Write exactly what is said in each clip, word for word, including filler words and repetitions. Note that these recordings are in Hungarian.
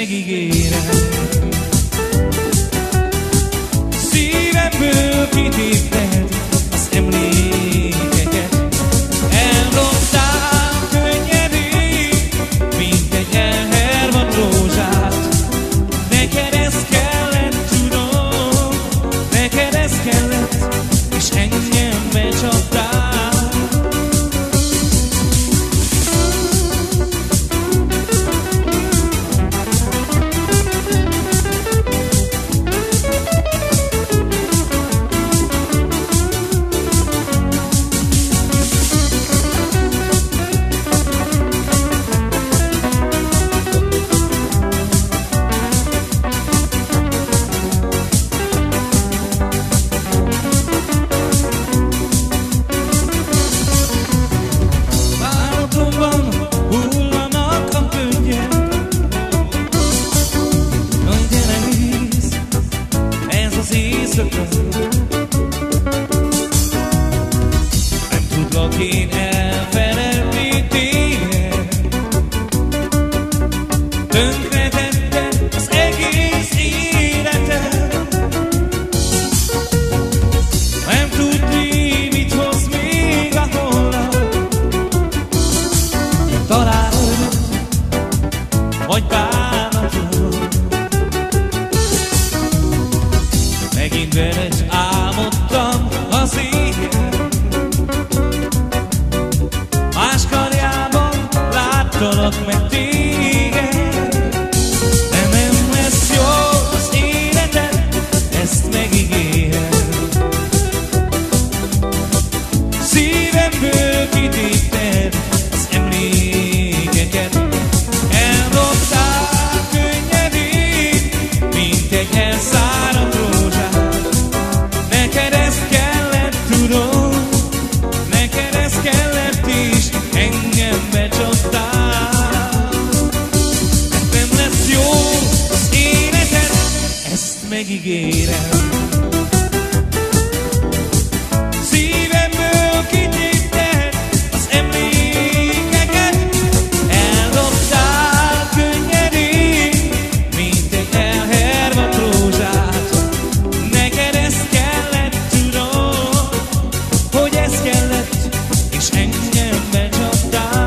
megígérem. Szívemből kitépted az emlékeket. Elrontál könnyedé, mint egy elhervant rózsát. Neked ezt kellett, tudom, neked ezt kellett, és engem becsaptál. Nem tudlak én elfelelni téged. Tönkretette az egész életem. Nem tudni, mit hoz még a holnap. Találod, vagy bánatod. Megint veled álmodtam az éjjel. Más karjában láttalak meg téged. De nem lesz jó az életed, ezt megígérem. Szívemből kitépted az emlékeket. Elrontál könnyedén, mint egy elszáradt rózsát. Megígérem, szívemből kitépted az emlékeket. Elloptál könnyedén, mint egy elhervant rózsát. Neked ezt kellett, tudom, hogy ez kellett, és engem becsaptál.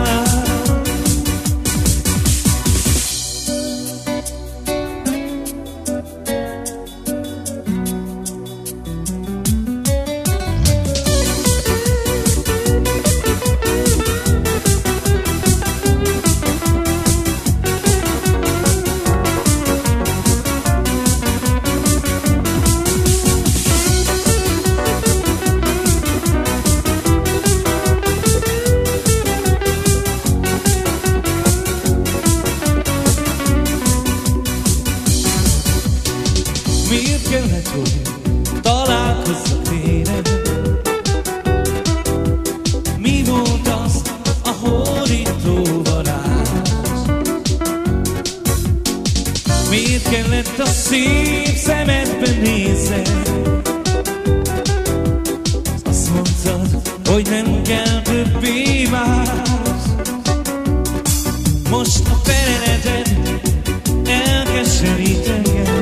Miért kellett, hogy találkozzak tényleg? Mi volt az a hódító varázs? Miért kellett a szép szemedbe nézzek? Azt mondtad, hogy nem kell többé más. Most a feleleted elkeserít engem.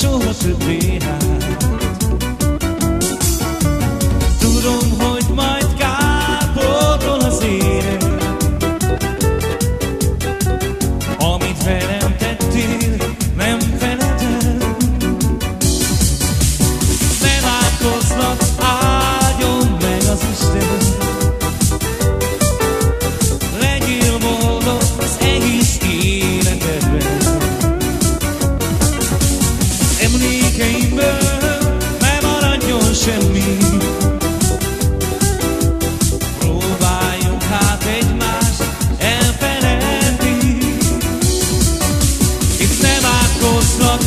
Soha többé hát. Tudom, hogy majd kápoltol az énem, amit velem tettél, nem feledem. Ne változnak, áldjon meg az Isten. Legyél boldog az egész életedben. Emlékeimből ne maradjon semmi. Próbáljuk hát egymást elfeledni. Itt nem átkoznak,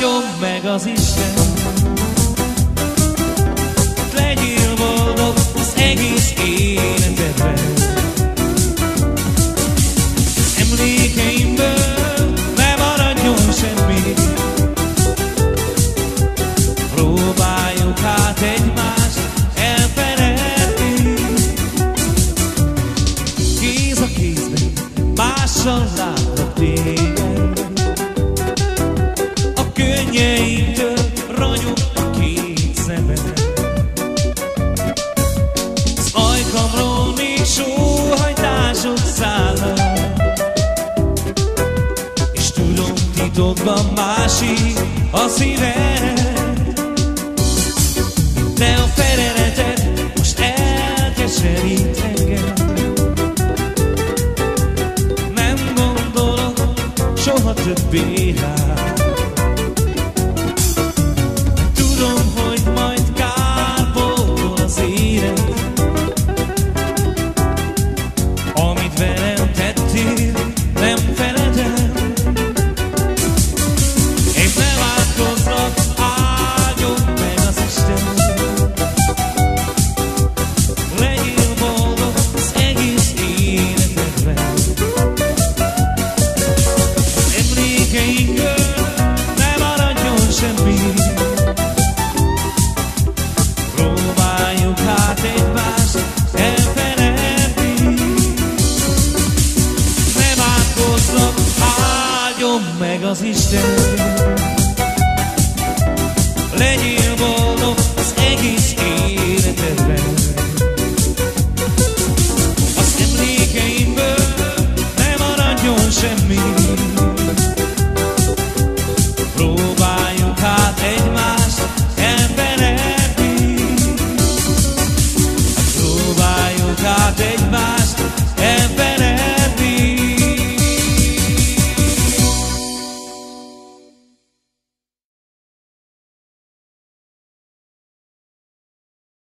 áldjon meg az Isten. Itt legyél boldog az egész életedben. Emlékeimből ne maradjon semmi. Próbáljuk hát egymást elfeledni. titokban másik a szívem.